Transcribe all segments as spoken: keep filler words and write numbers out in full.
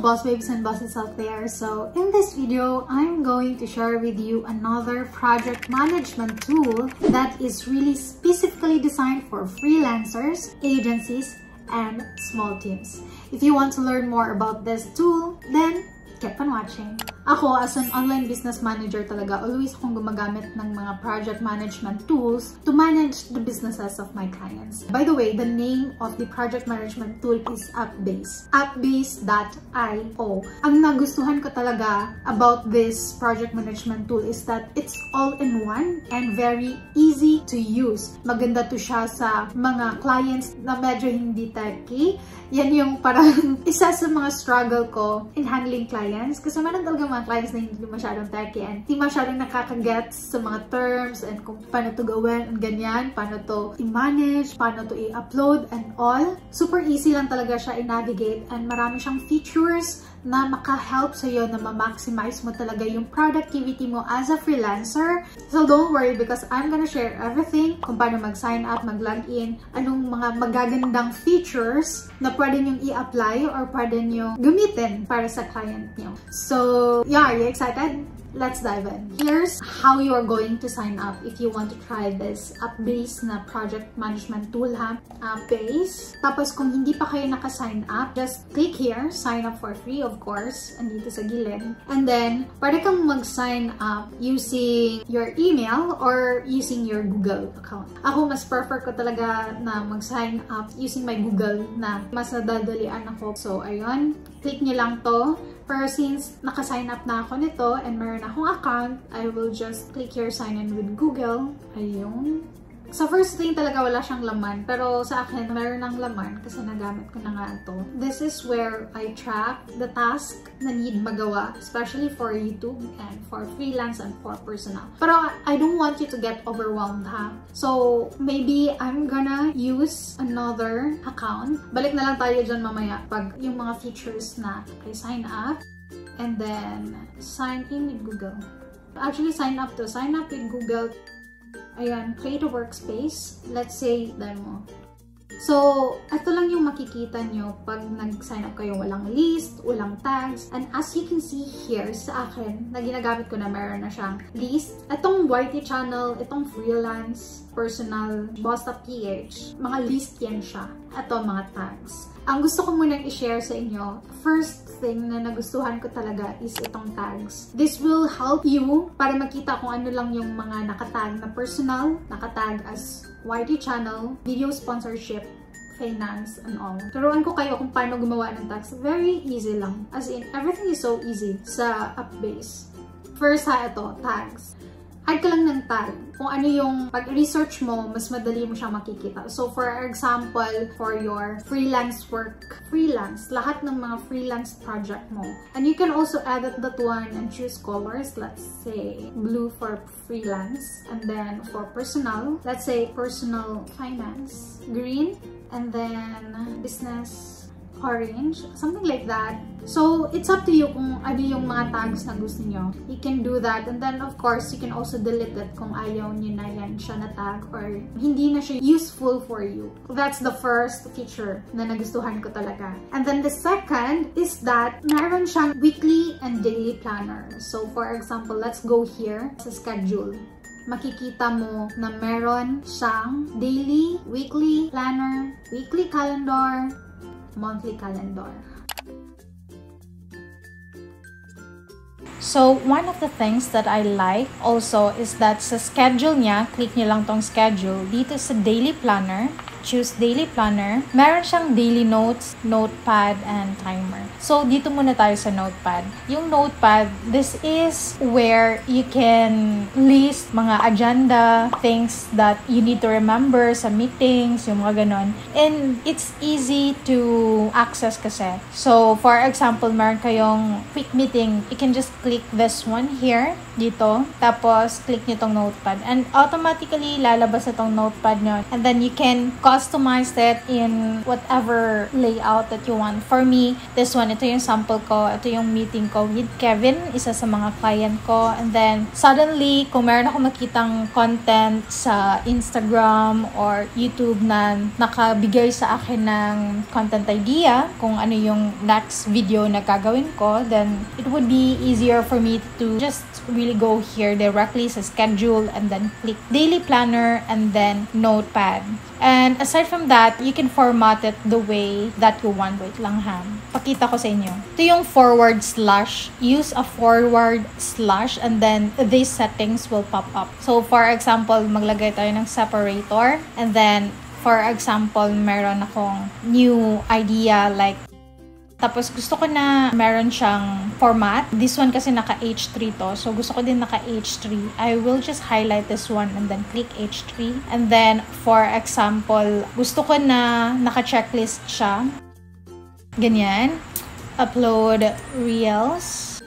boss babes and bosses out there. So in this video, I'm going to share with you another project management tool that is really specifically designed for freelancers, agencies, and small teams. If you want to learn more about this tool, then keep on watching. Ako, as an online business manager talaga, always akong gumagamit ng mga project management tools to manage the businesses of my clients. By the way, the name of the project management tool is Upbase. Upbase dot i o. Ang nagustuhan ko talaga about this project management tool is that it's all-in-one and very easy to use. Maganda to siya sa mga clients na medyo hindi techy. Yan yung parang isa sa mga struggle ko in handling clients. Kasi meron talaga mga clients na hindi masyadong techy and hindi masyadong nakakagets sa mga terms and kung paano to gawin and ganyan, paano to i-manage, paano to i-upload and all. Super easy lang talaga siya i-navigate and marami siyang features na maka-help sa'yo na ma-maximize mo talaga yung productivity mo as a freelancer. So don't worry because I'm gonna share everything kung paano mag-sign up, mag-login, anong mga magagandang features na pwede niyong i-apply or pwede niyong gamitin para sa client niyo. So yeah, are you excited? Let's dive in. Here's how you are going to sign up if you want to try this Upbase na project management tool ha. Upbase. Tapos kung hindi pa kayo naka-sign up, just click here. Sign up for free, of course. Andito sa gilid. And then, pwede kang mag-sign up using your email or using your Google account. Ako, mas prefer ko talaga na mag-sign up using my Google na mas nadadalian ako. So, ayun. Click nyo lang to. Pero since naka-sign up na ako nito and meron akong account, I will just click here, sign in with Google. Ayun. Sa first thing talaga wala siyang laman, pero sa akin meron ng laman kasi nagamit ko na nga ito. This is where I track the task na need magawa, especially for YouTube and for freelance and for personal. Pero I don't want you to get overwhelmed ha. So maybe I'm gonna use another account. Balik na lang tayo dyan mamaya pag yung mga features na I sign up and then sign in with Google. Actually sign up to, sign up with Google. Ayan, create a workspace. Let's say, demo. So, ito lang yung makikita nyo pag nag-sign up kayo. Walang list, walang tags. And as you can see here sa akin, na ginagamit ko na meron na siyang list. Itong Y T channel, itong freelance, personal, BossedUp P H, mga list yan siya. Ito, mga tags. Ang gusto ko munang i-share sa inyo, first thing na nagustuhan ko talaga is itong tags. This will help you para makita kung ano lang yung mga nakatag na personal, nakatag as Y T channel, video sponsorship, finance, and all. Turuan ko kayo kung paano gumawa ng tags. Very easy lang. As in, everything is so easy sa Upbase. First ha, ito, tags. Add ka lang ng tag. Kung ano yung pag-research mo, mas madali mo siyang makikita. So, for example, for your freelance work, freelance, lahat ng mga freelance project mo. And you can also edit that one and choose colors. Let's say, blue for freelance. And then, for personal, let's say, personal finance. Green. And then, business orange. Something like that. So, it's up to you kung ano yung mga tags na gusto nyo. You can do that. And then, of course, you can also delete it kung ayaw nyo na yan siya na tag or hindi na siya useful for you. That's the first feature na nagustuhan ko talaga. And then, the second is that meron siyang weekly and daily planner. So, for example, let's go here sa schedule. Makikita mo na meron siyang daily, weekly planner, weekly calendar, monthly calendar. So, one of the things that I like also is that sa schedule niya, click niyo lang tong schedule, dito sa daily planner, choose daily planner, meron siyang daily notes, notepad, and timer. So, dito muna tayo sa notepad. Yung notepad, this is where you can list mga agenda, things that you need to remember sa meetings, yung mga ganon. And it's easy to access kasi. So, for example, meron kayong quick meeting, you can just click this one here, dito. Tapos, click nyo tong notepad. And automatically, lalabas na tong notepad nyo. And then, you can customize it in whatever layout that you want. For me, this one, ito yung sample ko. Ito yung meeting ko with Kevin, isa sa mga client ko. And then, suddenly, kung meron ako makitang content sa Instagram or YouTube na nakabigay sa akin ng content idea, kung ano yung next video na gagawin ko, then it would be easier for me to just really go here directly sa schedule and then click daily planner and then notepad. And aside from that, you can format it the way that you want. Wait lang ha. Pakita ko sa inyo. Ito yung forward slash. Use a forward slash and then these settings will pop up. So for example, maglagay tayo ng separator. And then for example, meron akong new idea like tapos gusto ko na meron siyang format. This one kasi naka H three to. So gusto ko din naka H three. I will just highlight this one and then click H three. And then for example, gusto ko na naka checklist siya. Ganyan. Upload reels.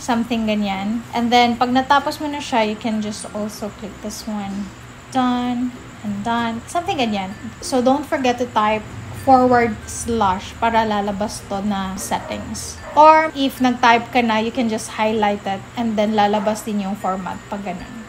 Something ganyan. And then pag natapos mo na siya, you can just also click this one. Done and done. Something ganyan. So don't forget to type forward slash para lalabas to na settings. Or if nag-type ka na, you can just highlight it and then lalabas din yung format pag ganun.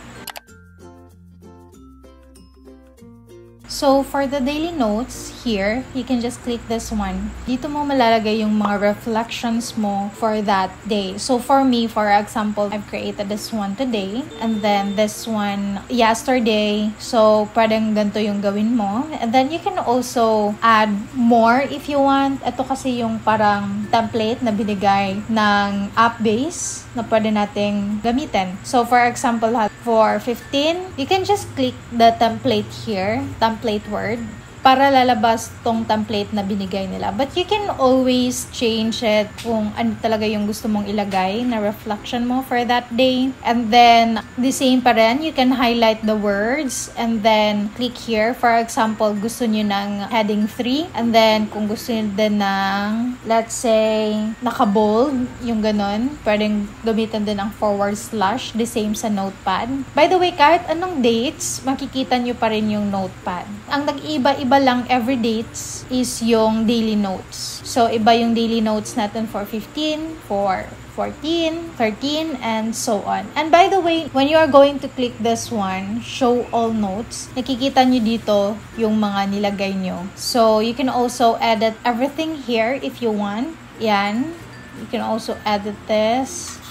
So, for the daily notes here, you can just click this one. Dito mo malalagay yung mga reflections mo for that day. So, for me, for example, I've created this one today. And then, this one yesterday. So, pwedeng ganito yung gawin mo. And then, you can also add more if you want. Ito kasi yung parang template na binigay ng Upbase na pwede nating gamitin. So, for example, for fifteen, you can just click the template here. Template template word para lalabas tong template na binigay nila. But you can always change it kung ano talaga yung gusto mong ilagay na reflection mo for that day. And then, the same pa rin, you can highlight the words and then click here. For example, gusto nyo ng heading three. And then, kung gusto nyo din ng, let's say, naka-bold, yung ganun, pwedeng gamitan din ng forward slash, the same sa notepad. By the way, kahit anong dates, makikita nyo pa rin yung notepad. Ang nag-iba-iba lang every dates is yung daily notes. So, iba yung daily notes natin for fifteen, for fourteen, thirteen, and so on. And by the way, when you are going to click this one, show all notes, nakikita nyo dito yung mga nilagay nyo. So, you can also edit everything here if you want. Yan. You can also edit this.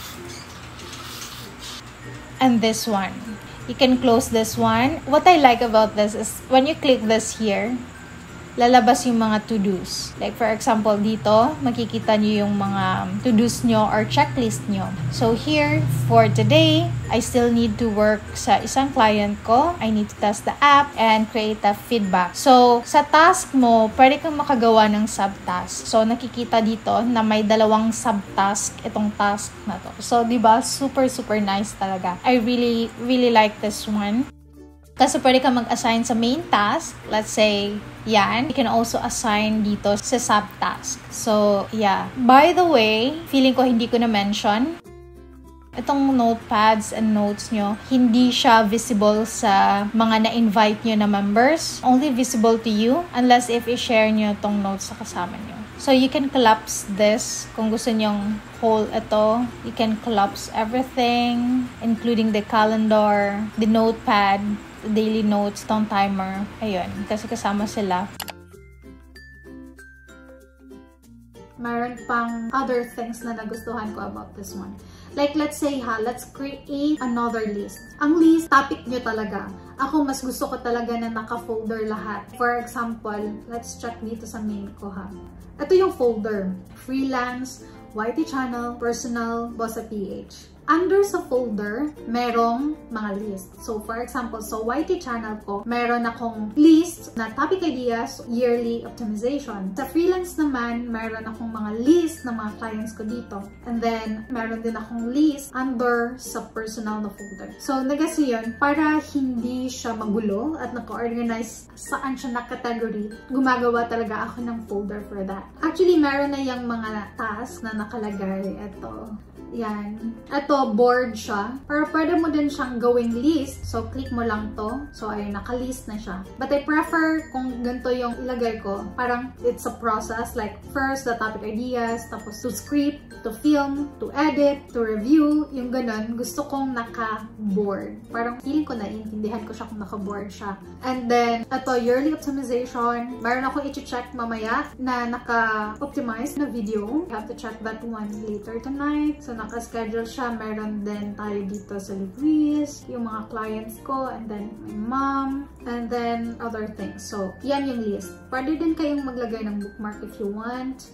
And this one. You can close this one. What I like about this is when you click this here, lalabas yung mga to-dos. Like for example, dito, makikita nyo yung mga to-dos nyo or checklist nyo. So here, for today, I still need to work sa isang client ko. I need to test the app and create a feedback. So sa task mo, pwede kang makagawa ng subtask. So nakikita dito na may dalawang subtask itong task na to. So diba, super super nice talaga. I really really like this one. Kasi pwede ka mag-assign sa main task. Let's say, yan. You can also assign dito sa subtask. So, yeah. By the way, feeling ko hindi ko na-mention. Itong notepads and notes nyo, hindi siya visible sa mga na-invite nyo na members. Only visible to you unless if i-share nyo itong notes sa kasama nyo. So, you can collapse this. Kung gusto nyong whole ito, you can collapse everything, including the calendar, the notepad, daily notes, tong timer. Ayun, kasi kasama sila. Meron pang other things na nagustuhan ko about this one. Like, let's say ha, let's create another list. Ang list, topic nyo talaga. Ako, mas gusto ko talaga na naka-folder lahat. For example, let's check dito sa main ko ha. Ito yung folder. Freelance, Y T Channel, Personal, BossedUp P H. Under sa folder, merong mga list. So, for example, so Y T channel ko, meron akong list na topic ideas, yearly optimization. Sa freelance naman, meron akong mga list ng mga clients ko dito. And then, meron din akong list under sa personal na folder. So, nagasi yun, para hindi siya magulo at naka-organize saan siya nakategory, gumagawa talaga ako ng folder for that. Actually, meron na yung mga task na nakalagay. Ito. Yan. Ito, board siya. Pero pwede mo din siyang gawing list. So, click mo lang to. So, ayun, nakalist na siya. But I prefer kung ganito yung ilagay ko. Parang it's a process. Like, first, the topic ideas. Tapos, to script, to film, to edit, to review. Yung ganun. Gusto kong naka-board. Parang feeling ko na, intindihan ko siya kung naka-board siya. And then, ito, yearly optimization. Mayroon akong i-check mamaya na naka-optimize na video. I have to check that one later tonight. So, naka-schedule siya. Meron din tayo dito sa Luis, yung mga clients ko, and then my mom, and then other things. So, yan yung list. Pwede din kayong maglagay ng bookmark if you want.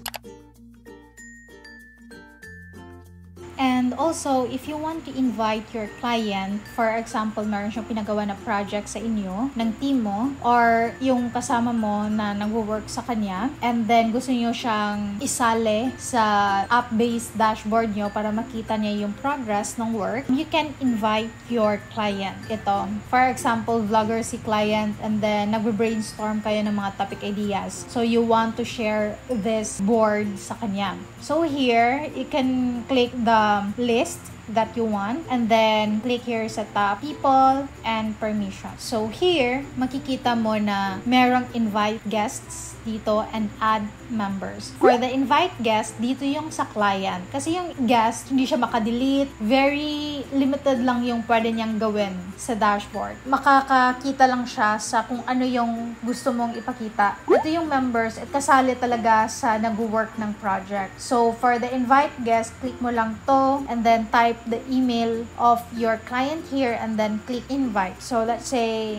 And also, if you want to invite your client, for example, meron siyang pinagawa na project sa inyo, ng team mo, or yung kasama mo na nag-work sa kanya, and then gusto niyo siyang isale sa Upbase dashboard niyo para makita niya yung progress ng work, you can invite your client. Ito, for example, vlogger si client, and then nag-brainstorm kayo ng mga topic ideas. So, you want to share this board sa kanya. So, here, you can click the Um, list that you want, and then click here sa top, people and permission. So here, makikita mo na merong invite guests dito and add members. For the invite guest, dito yung sa client. Kasi yung guest, hindi siya makadelete. Very limited lang yung pwede niyang gawin sa dashboard. Makakakita lang siya sa kung ano yung gusto mong ipakita. Ito yung members, at kasali talaga sa nag-work ng project. So for the invite guest, click mo lang to, and then type the email of your client here, and then click invite. So let's say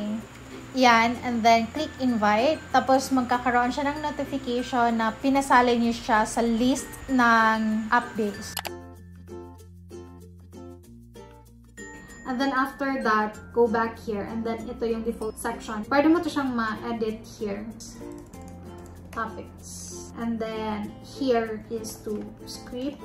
yan, and then click invite. Tapos magkakaroon siya ng notification na pinasali niyo siya sa list ng Upbase. And then after that, go back here, and then ito yung default section. Pwede mo to siyang ma-edit here. Topics. And then here is to script.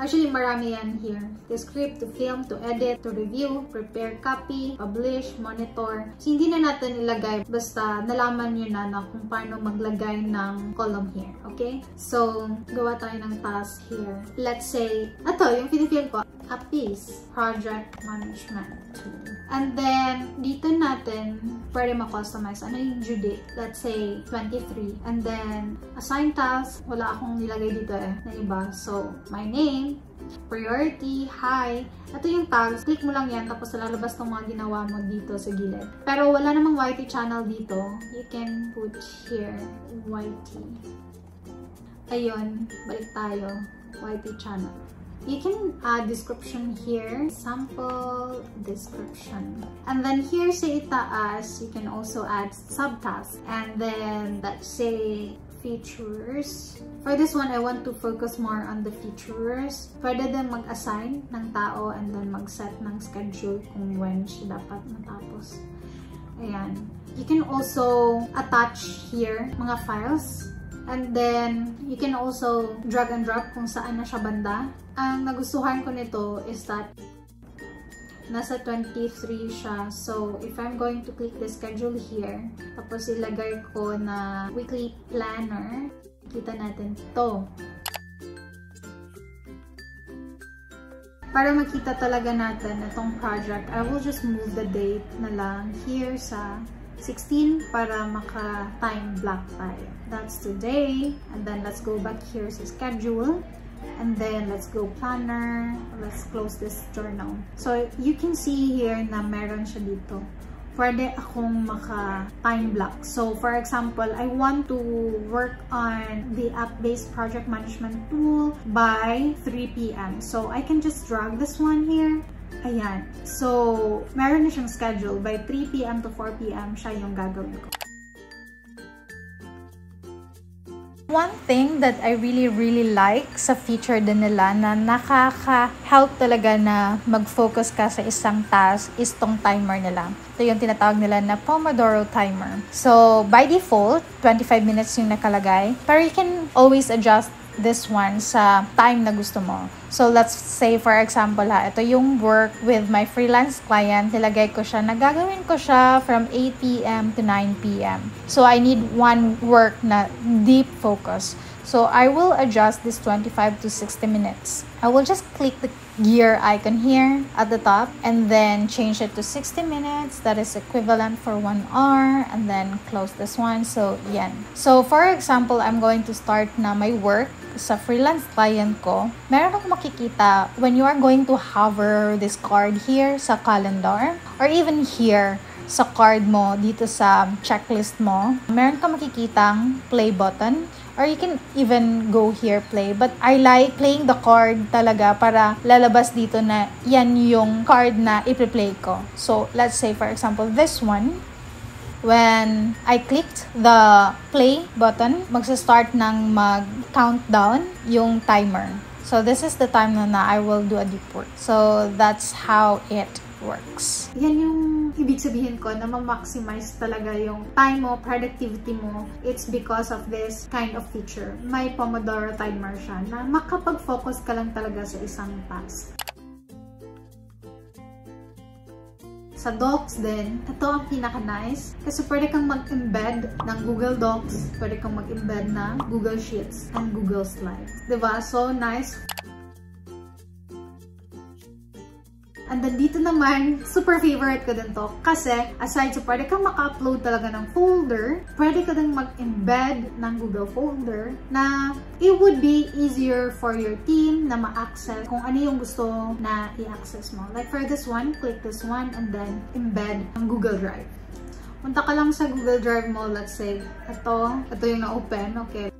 Actually, marami yan here. The script, to film, to edit, to review, prepare copy, publish, monitor. So, hindi na natin ilagay. Basta nalaman nyo na, na kung paano maglagay ng column here. Okay? So, gawa tayo ng task here. Let's say, ito, yung pinifilm ko. Upbase Project Management Tool. And then, dito natin, pwede ma-customize. Ano yung due date? Let's say, twenty-three. And then, assign task. Wala akong nilagay dito eh, na iba. So, my name, priority, high. Ito yung tags. Click mo lang yan, tapos lalabas ng mga ginawa mo dito sa gilid. Pero wala namang Y T channel dito. You can put here, Y T. Ayun, balik tayo. Y T channel. You can add description here, sample description. And then here sa itaas, you can also add subtasks. And then let's say features. For this one, I want to focus more on the features. Pwede din mag-assign ng tao, and then mag-set ng schedule kung when siya dapat matapos. Ayan. You can also attach here mga files. And then, you can also drag and drop kung saan na siya banda. Ang nagustuhan ko nito is that nasa twenty-three siya. So, if I'm going to click the schedule here, tapos ilagay ko na weekly planner, kita natin to. Para makita talaga natin itong project, I will just move the date na lang here sa sixteen para maka-time block tayo. That's today. And then, let's go back here sa schedule. And then, let's go planner. Let's close this journal. So, you can see here na meron siya dito. Pwede akong maka-time block. So, for example, I want to work on the Upbase Project Management Tool by three P M So, I can just drag this one here. Ayan. So, meron na siyang schedule. By three P M to four P M siya yung gagawin ko. One thing that I really, really like sa feature din nila na nakaka-help talaga na mag-focus ka sa isang task is tong timer nila. Ito yung tinatawag nila na Pomodoro Timer. So, by default, twenty-five minutes yung nakalagay. Pero you can always adjust this one sa time na gusto mo. So, let's say, for example, ha, ito yung work with my freelance client. Nilagay ko siya. Nagagawin ko siya from eight P M to nine P M So, I need one work na deep focus. So I will adjust this twenty-five to sixty minutes. I will just click the gear icon here at the top and then change it to sixty minutes. That is equivalent for one hour and then close this one. So yan. So for example, I'm going to start na my work sa freelance client ko. Meron akong makikita when you are going to hover this card here sa calendar or even here sa card mo dito sa checklist mo. Meron ka makikitang play button. Or you can even go here play. But I like playing the card talaga para lalabas dito na yan yung card na ipi-play ko. So, let's say for example, this one. When I clicked the play button, magsa-start ng mag-countdown yung timer. So, this is the time na, na I will do a deep work. So, that's how it works. Yan yung ibig sabihin ko na ma-maximize talaga yung time mo, productivity mo. It's because of this kind of feature. May Pomodoro Timer siya na makapag-focus ka lang talaga sa isang task. Sa Docs din, ito ang pinaka-nice kasi pwede kang mag-embed ng Google Docs, pwede kang mag-embed ng Google Sheets and Google Slides. Diba? So nice. And then dito naman, super favorite ko din to. Kasi, aside so pwede kang maka-upload talaga ng folder, pwede ka din mag-embed ng Google folder na it would be easier for your team na ma-access kung ano yung gusto na i-access mo. Like for this one, click this one and then embed ng Google Drive. Punta ka lang sa Google Drive mo, let's say, ito, ito yung na-open, okay.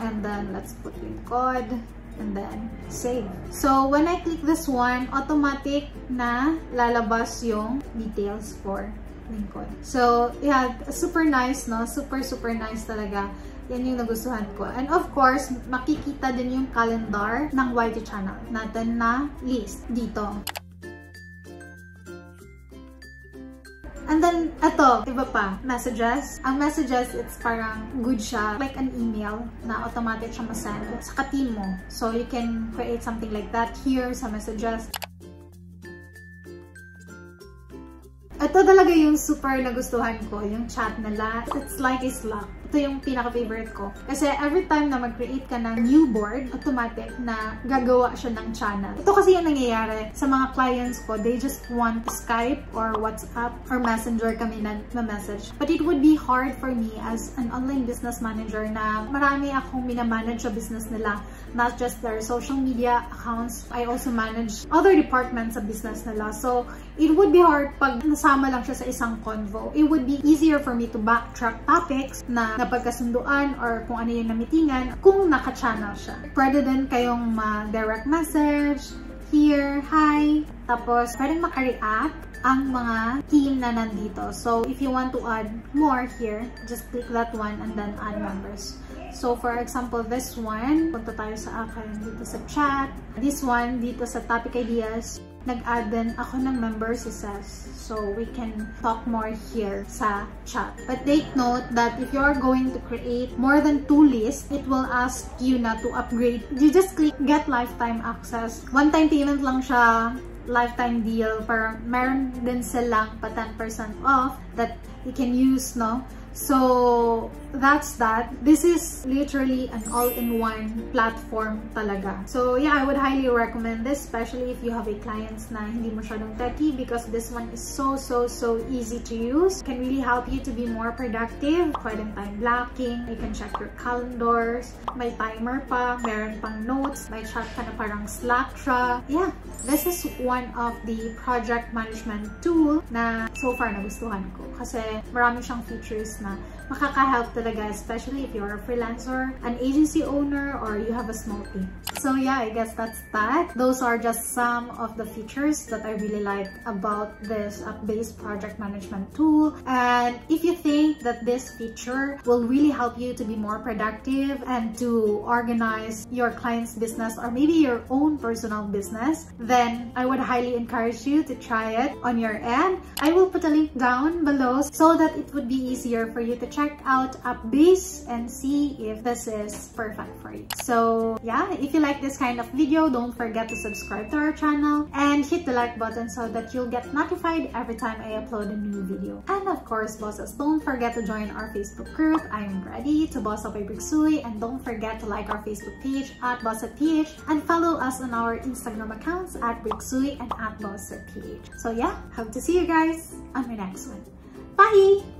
And then, let's put in code. And then save. So when I click this one, automatic na lalabas yung details for Lincoln. So yeah, super nice, no? Super, super nice talaga. Yan yung nagustuhan ko. And of course, makikita din yung calendar ng Y T channel natin na list dito. And then, ito, iba pa, messages. Ang messages, it's parang good siya, like an email na automatic siya masend sa ka-team mo. So, you can create something like that here sa messages. Ito talaga yung super nagustuhan ko, yung chat nila. It's like a Slack. Ito yung pinaka-favorite ko. Kasi every time na mag-create ka ng new board, automatic na gagawa siya ng channel. Ito kasi yung nangyayari sa mga clients ko. They just want Skype or WhatsApp or Messenger kami na ma-message. But it would be hard for me as an online business manager na marami akong minamanage sa business nila. Not just their social media accounts. I also manage other departments sa business nila. So, it would be hard pag nasama lang siya sa isang convo. It would be easier for me to backtrack topics na napagkasunduan or kung ano yung namitingan kung naka-channel siya. Pwede din kayong ma-direct message, here, hi, tapos pwede maka-react ang mga team na nandito. So, if you want to add more here, just click that one and then add members. So, for example, this one, punta tayo sa akin dito sa chat. This one, dito sa topic ideas. Nag-add din ako ng members says, so we can talk more here sa chat. But take note that if you are going to create more than two lists, it will ask you na to upgrade. You just click get lifetime access. One-time payment lang siya, lifetime deal. Parang meron din silang pa ten percent off that you can use, no? So, that's that. This is literally an all-in-one platform talaga. So, yeah, I would highly recommend this, especially if you have a clients na hindi masyadong techy, because this one is so, so, so easy to use. It can really help you to be more productive. Pwede time blocking. You can check your calendars. May timer pa. Meron pang notes. May chat ka na parang Slack siya. Yeah, this is one of the project management tool na so far nagustuhan ko. Kasi marami siyang features na makaka-help talaga, especially if you're a freelancer, an agency owner, or you have a small team. So yeah, I guess that's that. Those are just some of the features that I really like about this Upbase project management tool. And if you think that this feature will really help you to be more productive and to organize your client's business or maybe your own personal business, then I would highly encourage you to try it on your end. I will put a link down below so that it would be easier here for you to check out Upbase and see if this is perfect for you. So yeah, if you like this kind of video, don't forget to subscribe to our channel and hit the like button so that you'll get notified every time I upload a new video. And of course, bosses, don't forget to join our Facebook group, I Am Ready to Boss Up by Britx Sui, and don't forget to like our Facebook page at BossedUp P H and follow us on our Instagram accounts at Britx Sui and at BossedUp P H. So yeah, hope to see you guys on my next one. Bye!